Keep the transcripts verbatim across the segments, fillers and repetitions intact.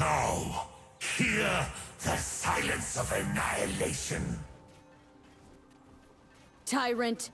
Now, hear the silence of annihilation. Tyrant.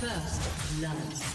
First love.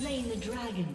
slain the dragon.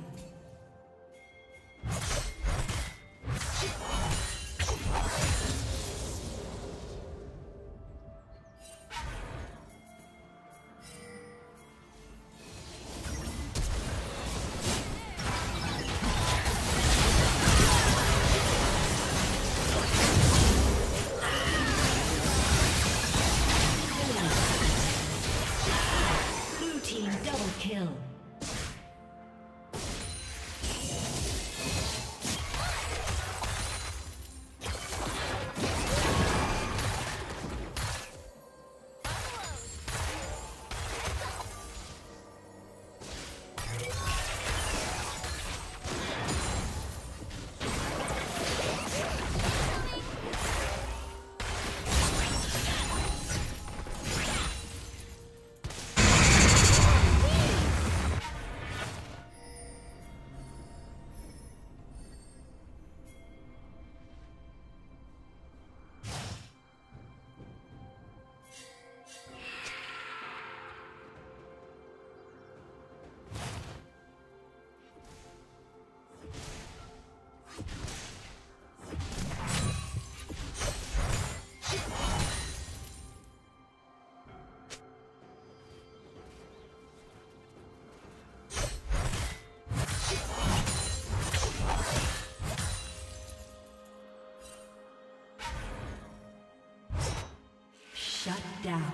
Shut down.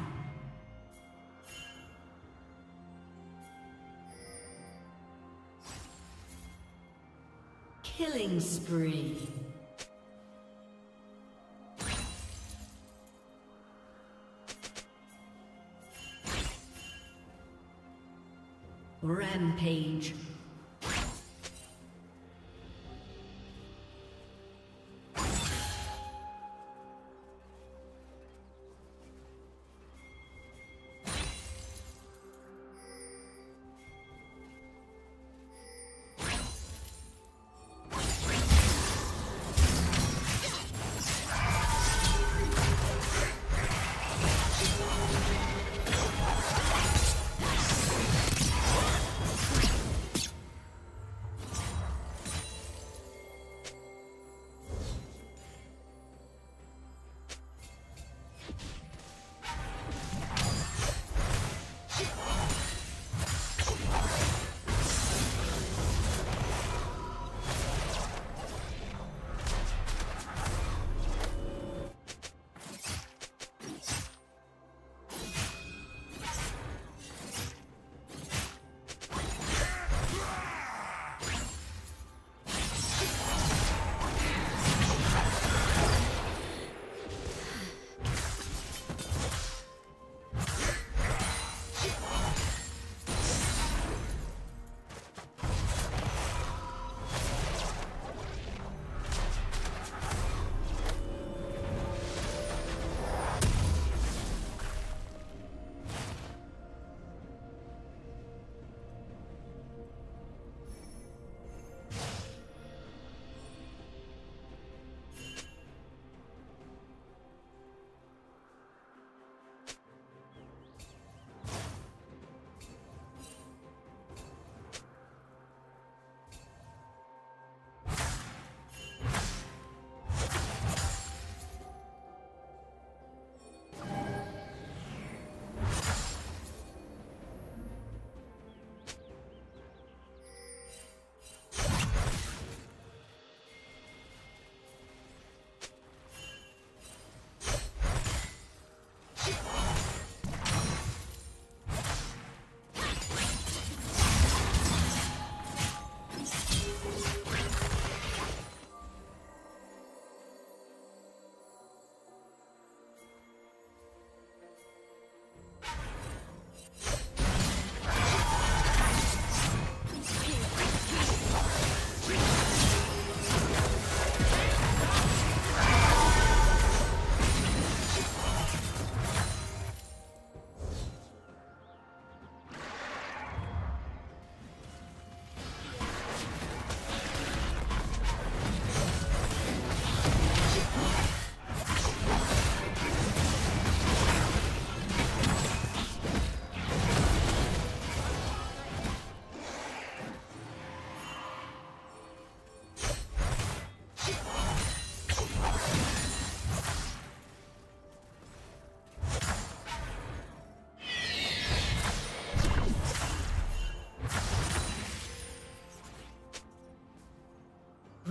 Killing spree. Rampage.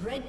Red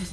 This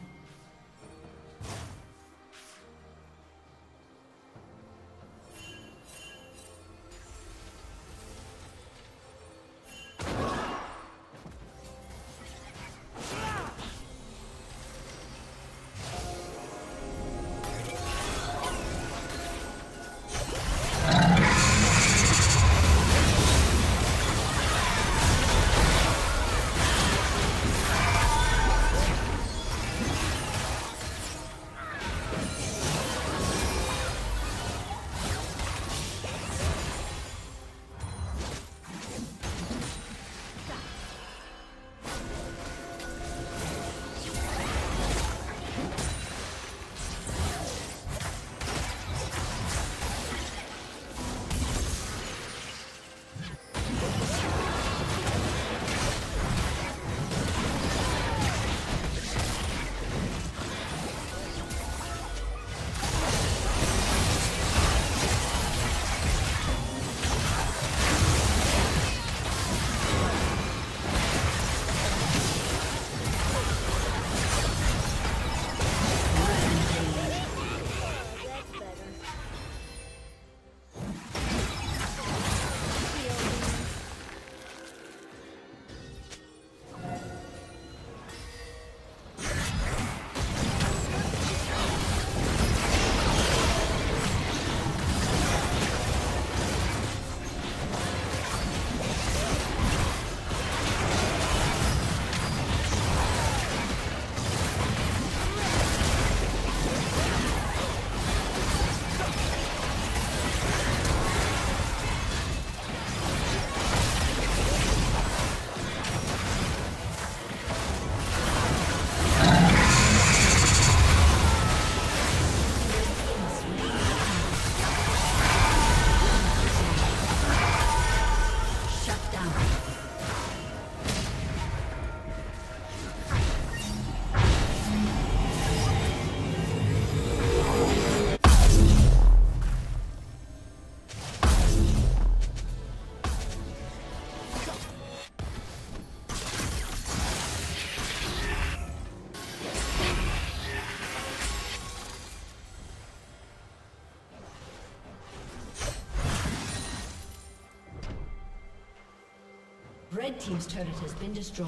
Red team's turret has been destroyed.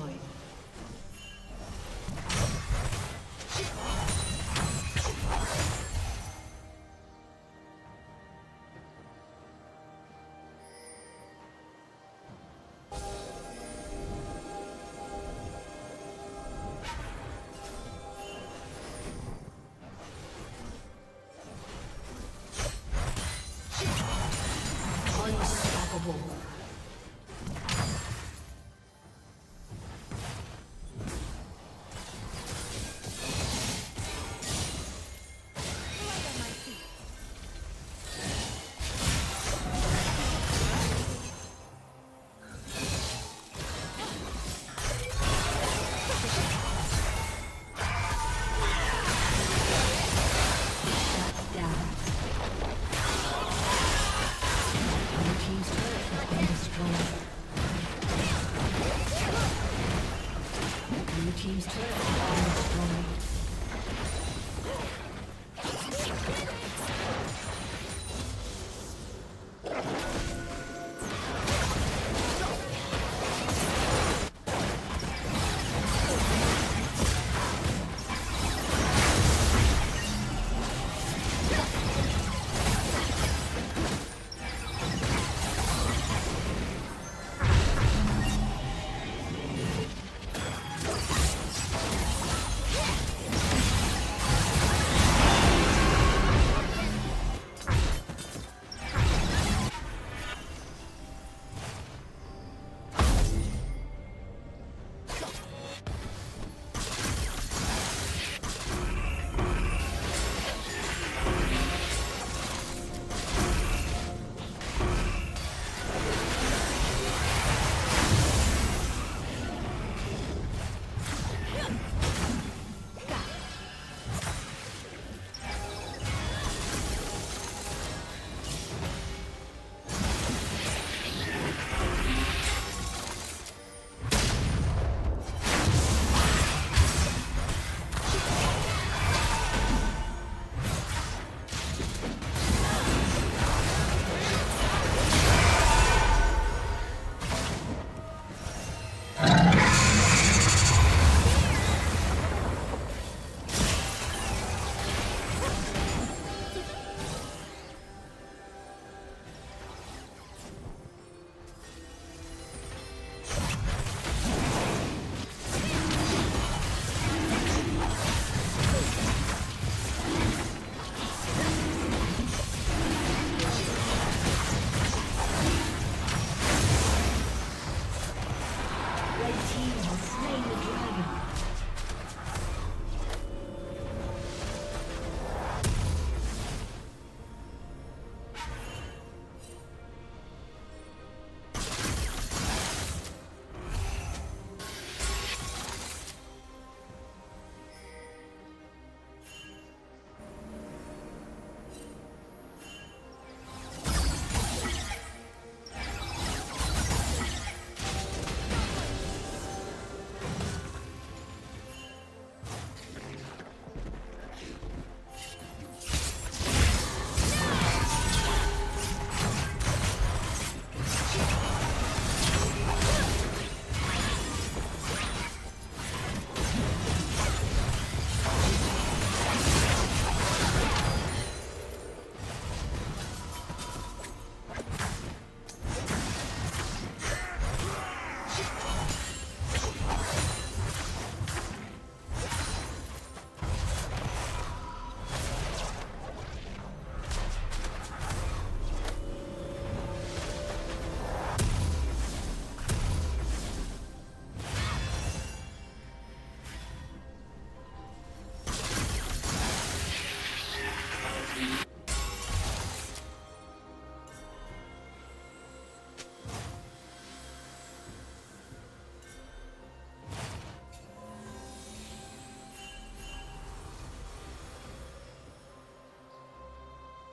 Team's turret has been destroyed.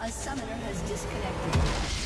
Like a summoner has disconnected.